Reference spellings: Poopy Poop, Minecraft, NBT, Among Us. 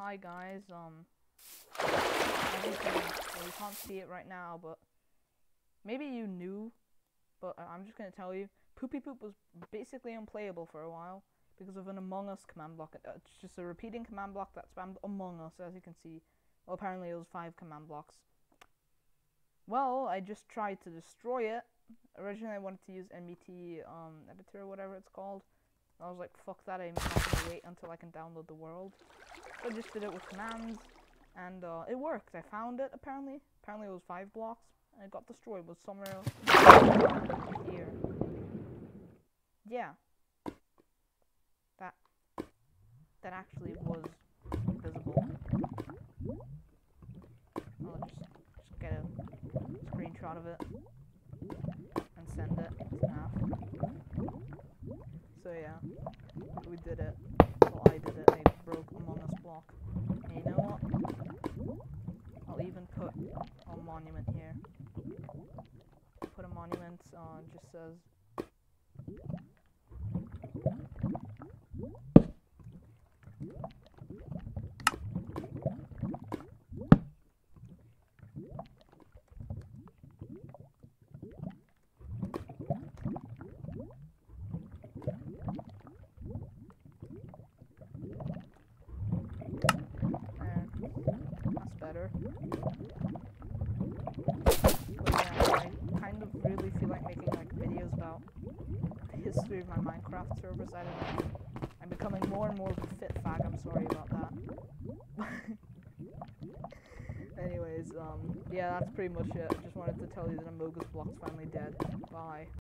Hi guys, you can't see it right now, but maybe you knew, but I'm just gonna tell you, Poopy Poop was basically unplayable for a while because of an Among Us command block. It's just a repeating command block that spammed Among Us, as you can see. Well, apparently it was 5 command blocks. Well, I just tried to destroy it. Originally I wanted to use NBT, or whatever it's called. And I was like, fuck that, I'm gonna wait until I can download the world. So I just did it with commands, and it worked. I found it, apparently. Apparently it was 5 blocks, and it got destroyed. It was somewhere else here. Yeah. That actually was visible. I'll just get a screenshot of it and send it to Nav. So yeah, we did it. Well, I did it. I broke Among Us block. And you know what? I'll even put a monument here. Put a monument on, just says... Better. I kind of really feel like making like videos about the history of my Minecraft servers. I don't know. I'm becoming more and more of a fit fag. I'm sorry about that. Anyways, yeah, that's pretty much it. I just wanted to tell you that Among Us block's finally dead. Bye.